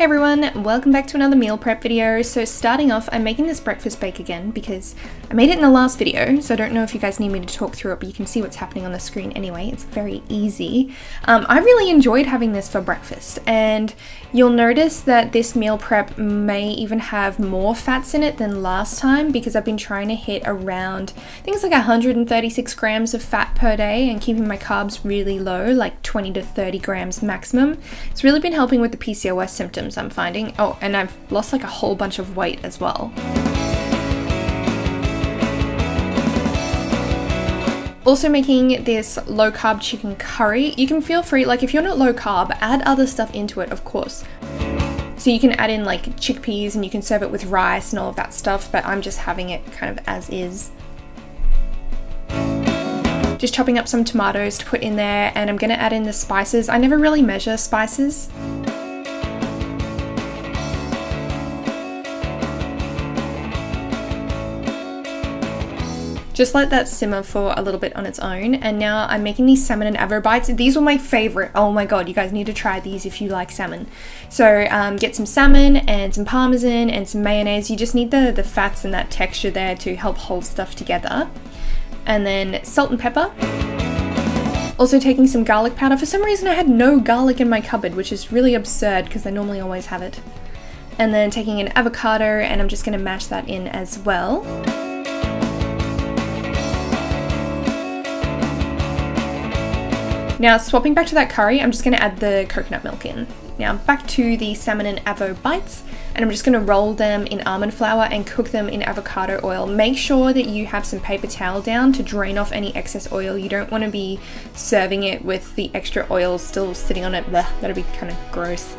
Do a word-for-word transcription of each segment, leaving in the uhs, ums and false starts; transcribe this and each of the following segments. Hey everyone, welcome back to another meal prep video. So starting off, I'm making this breakfast bake again because I made it in the last video, so I don't know if you guys need me to talk through it, but you can see what's happening on the screen anyway. It's very easy. Um, I really enjoyed having this for breakfast, and you'll notice that this meal prep may even have more fats in it than last time because I've been trying to hit around, I think it's like one hundred thirty-six grams of fat per day and keeping my carbs really low, like twenty to thirty grams maximum. It's really been helping with the P C O S symptoms I'm finding. Oh, and I've lost like a whole bunch of weight as well. Also making this low carb chicken curry. You can feel free, like if you're not low carb, add other stuff into it, of course. So you can add in like chickpeas and you can serve it with rice and all of that stuff, but I'm just having it kind of as is. Just chopping up some tomatoes to put in there, and I'm gonna add in the spices. I never really measure spices. Just let that simmer for a little bit on its own. And now I'm making these salmon and avro bites. These were my favorite. Oh my God, you guys need to try these if you like salmon. So um, get some salmon and some parmesan and some mayonnaise. You just need the, the fats and that texture there to help hold stuff together. And then salt and pepper. Also taking some garlic powder. For some reason I had no garlic in my cupboard, which is really absurd because I normally always have it. And then taking an avocado, and I'm just gonna mash that in as well. Now swapping back to that curry, I'm just gonna add the coconut milk in. Now back to the salmon and avocado bites, and I'm just gonna roll them in almond flour and cook them in avocado oil. Make sure that you have some paper towel down to drain off any excess oil. You don't wanna be serving it with the extra oil still sitting on it. Blech, that'd be kind of gross.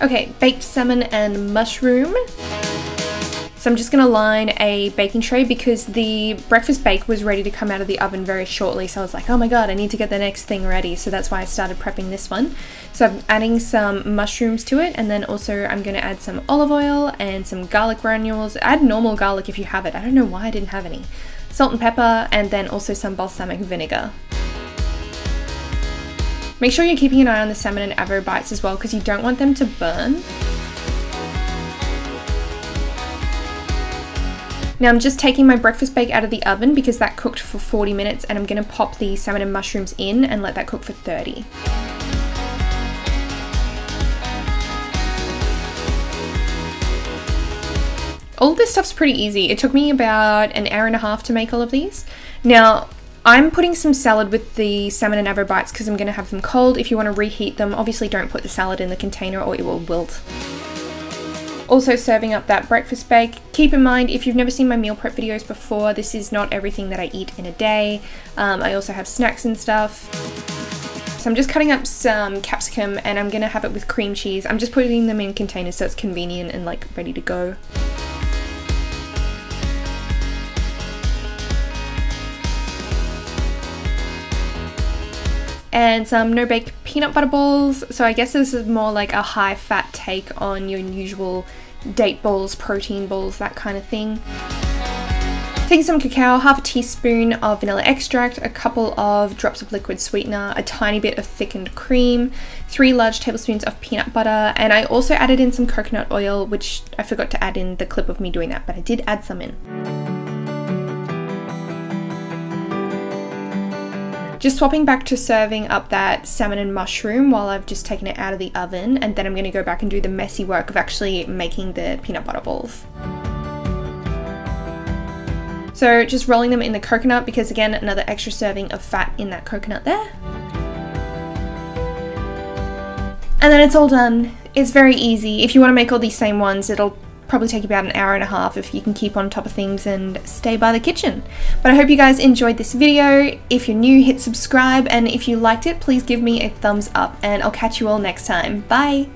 Okay, baked salmon and mushroom. So I'm just gonna line a baking tray because the breakfast bake was ready to come out of the oven very shortly. So I was like, oh my God, I need to get the next thing ready. So that's why I started prepping this one. So I'm adding some mushrooms to it. And then also I'm gonna add some olive oil and some garlic granules. Add normal garlic if you have it. I don't know why I didn't have any. Salt and pepper, and then also some balsamic vinegar. Make sure you're keeping an eye on the salmon and avro bites as well because you don't want them to burn. Now I'm just taking my breakfast bake out of the oven because that cooked for forty minutes, and I'm gonna pop the salmon and mushrooms in and let that cook for thirty. All this stuff's pretty easy. It took me about an hour and a half to make all of these. Now, I'm putting some salad with the salmon and avro bites because I'm going to have them cold. If you want to reheat them, obviously don't put the salad in the container or it will wilt. Also serving up that breakfast bake. Keep in mind, if you've never seen my meal prep videos before, this is not everything that I eat in a day. Um, I also have snacks and stuff. So I'm just cutting up some capsicum, and I'm going to have it with cream cheese. I'm just putting them in containers so it's convenient and like ready to go. And some no-bake peanut butter balls. So I guess this is more like a high-fat take on your usual date balls, protein balls, that kind of thing. Taking some cacao, half a teaspoon of vanilla extract, a couple of drops of liquid sweetener, a tiny bit of thickened cream, three large tablespoons of peanut butter, and I also added in some coconut oil, which I forgot to add in the clip of me doing that, but I did add some in. Just swapping back to serving up that salmon and mushroom while I've just taken it out of the oven, and then I'm gonna go back and do the messy work of actually making the peanut butter balls. So just rolling them in the coconut because, again, another extra serving of fat in that coconut there. And then it's all done. It's very easy. If you wanna make all these same ones, it'll probably take about an hour and a half if you can keep on top of things and stay by the kitchen. But I hope you guys enjoyed this video. If you're new, hit subscribe, and if you liked it, please give me a thumbs up, and I'll catch you all next time. Bye!